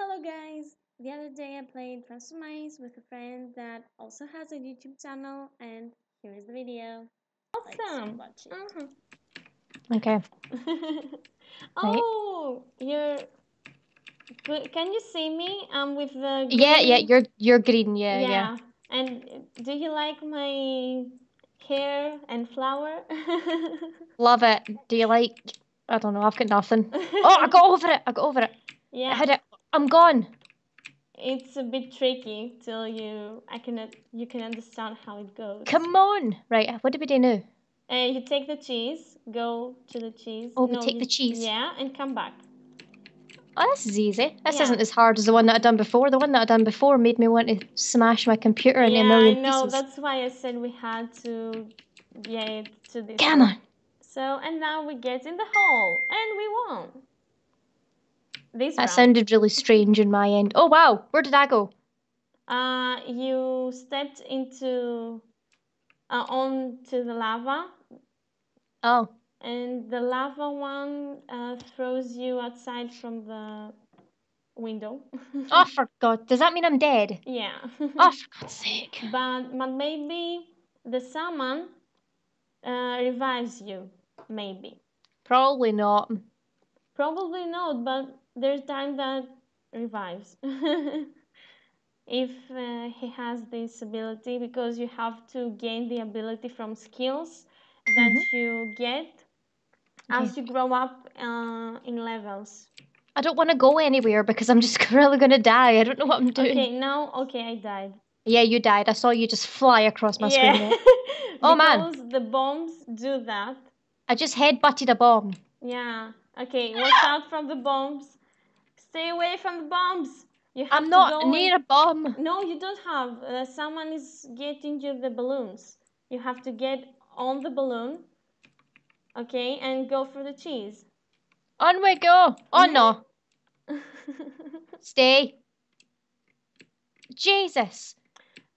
Hello guys! The other day I played Transformice with a friend that also has a YouTube channel, and here is the video. Awesome! Watch it. Okay. Oh, you're good. Can you see me? I'm with the green. Yeah. You're green. Yeah. And do you like my hair and flower? Love it. Do you like? I don't know. I've got nothing. Oh, I got over it. Yeah. I had it. I'm gone. It's a bit tricky till you can understand how it goes. Come on, right? What do we do now? You take the cheese. Go to the cheese. Oh, we take the cheese. Yeah, and come back. Oh, this is easy. This isn't as hard as the one that I done before. The one that I done before made me want to smash my computer into a million pieces. Yeah, I know. That's why I said we had to get to this. Come on. So and now we get in the hole and we won. That sounded really strange in my end. Oh wow, where did I go? You stepped onto the lava. Oh. And the lava one throws you outside from the window. Oh, for God. Does that mean I'm dead? Yeah. Oh, for God's sake. But maybe the salmon revives you. Maybe. Probably not. Probably not, but there's time that revives if he has this ability, because you have to gain the ability from skills that you get as you grow up in levels. I don't want to go anywhere because I'm just really going to die. I don't know what I'm doing. Okay, I died. Yeah, you died. I saw you just fly across my screen. Oh, man. Because the bombs do that. I just headbutted a bomb. Yeah. Okay, watch out from the bombs. Stay away from the bombs. I'm not near a bomb. No, you don't have. Someone is getting you the balloons. You have to get on the balloon. Okay, and go for the cheese. On we go. Oh, no. Stay. Jesus.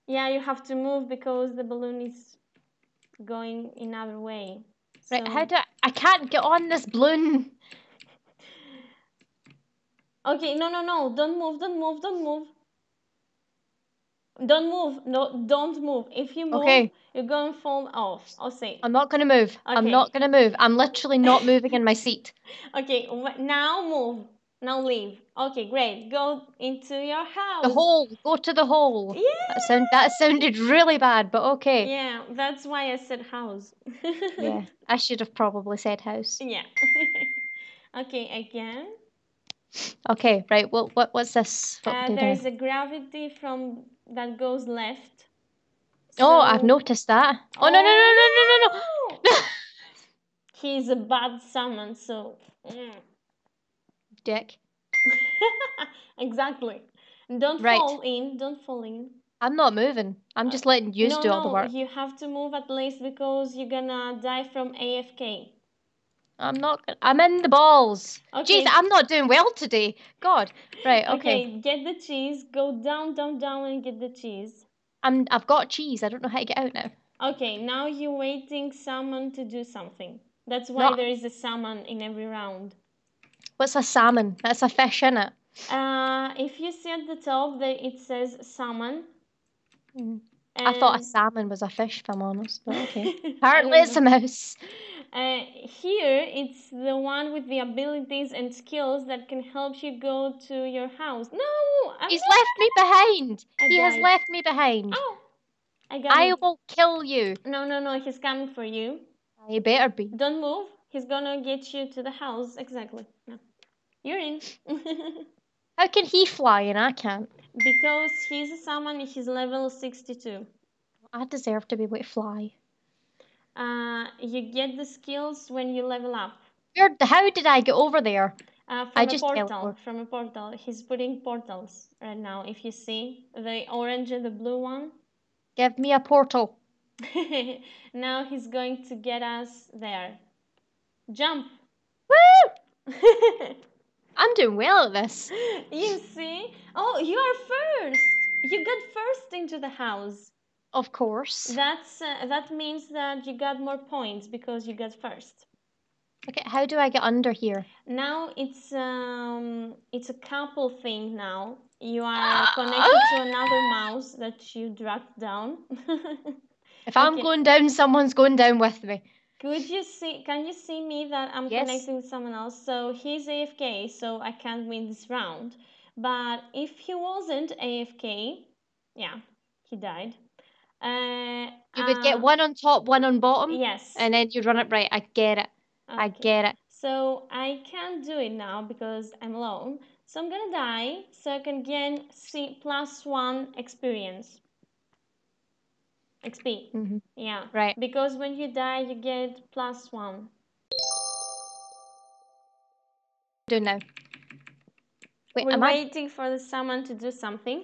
Yeah, you have to move because the balloon is going another way. So. Right, how do I can't get on this balloon. Okay, no. Don't move. Don't move. No, don't move. If you move, you're going to fall off. I'll say. I'm not going to move. Okay. I'm not going to move. I'm literally not moving in my seat. Okay, now move. Now leave. Okay, great. Go into your house. The hole. Go to the hole. Yeah. That sounded really bad, but okay. Yeah, that's why I said house. Yeah, I should have probably said house. Yeah. Okay, again. Okay, right. Well, what's this? There's a gravity from that goes left. So... Oh, I've noticed that. Oh, no. He's a bad salmon, so... Mm. Dick. Exactly. Don't fall in. I'm not moving. I'm just letting you do all the work. You have to move at least because you're gonna die from AFK. I'm not gonna... I'm in the balls. Okay. Jeez, I'm not doing well today. God. Right, okay. Get the cheese. Go down and get the cheese. I've got cheese. I don't know how to get out now. Okay, now you're waiting someone to do something. That's why there is a salmon in every round. What's a salmon? That's a fish, isn't it? If you see at the top, it says salmon. I thought a salmon was a fish, if I'm honest, but okay. Apparently it's a mouse. Here, it's the one with the abilities and skills that can help you go to your house. No! He's left me behind! He has left me behind. Oh, I will kill you. No, he's coming for you. He better be. Don't move. He's gonna get you to the house, exactly. No. You're in. How can he fly and I can't? Because he's a salmon, he's level 62. I deserve to be able to fly. You get the skills when you level up. How did I get over there? From a portal. He's putting portals right now, if you see. The orange and the blue one. Give me a portal. Now he's going to get us there. Jump! Woo! I'm doing well at this. You see? Oh, you are first! You got first into the house. Of course. That means that you got more points because you got first. Okay, how do I get under here? Now it's a couple thing now. You are connected to another mouse that you dragged down. If I'm going down, someone's going down with me. Could you see, can you see me that I'm connecting with someone else? So he's AFK, so I can't win this round. But if he wasn't AFK, yeah, he died. You would get one on top, one on bottom. Yes. And then you run it right. I get it. Okay. I get it. So I can't do it now because I'm alone. So I'm going to die so I can gain +1 experience. XP. Mm-hmm. Yeah. Right. Because when you die, you get +1. Do now. Wait, we're waiting for someone to do something.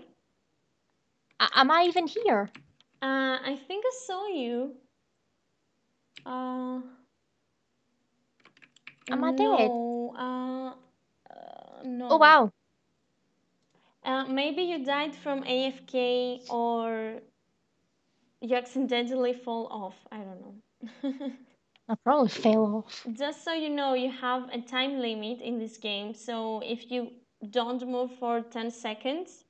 Am I even here? I think I saw you. Am I dead? No. Oh, wow. Maybe you died from AFK or you accidentally fall off. I don't know. I probably fell off. Just so you know, you have a time limit in this game. So if you don't move for 10 seconds,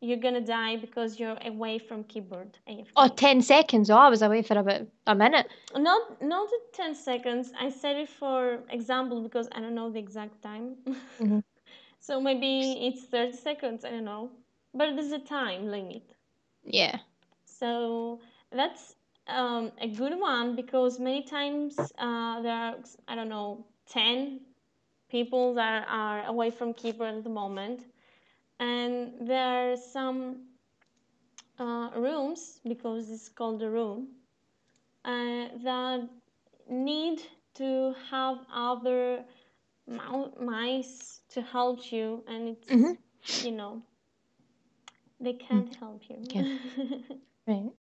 you're going to die because you're away from keyboard. AFK. Oh, 10 seconds. Oh, I was away for about a minute. Not 10 seconds. I said it for example because I don't know the exact time. Mm-hmm. So maybe it's 30 seconds. I don't know. But there's a time limit. Yeah. So that's a good one because many times there are, I don't know, 10 people that are away from keyboard at the moment. And there are some rooms, because it's called a room, that need to have other mice to help you, and it's, you know, they can't help you. Yeah. Right.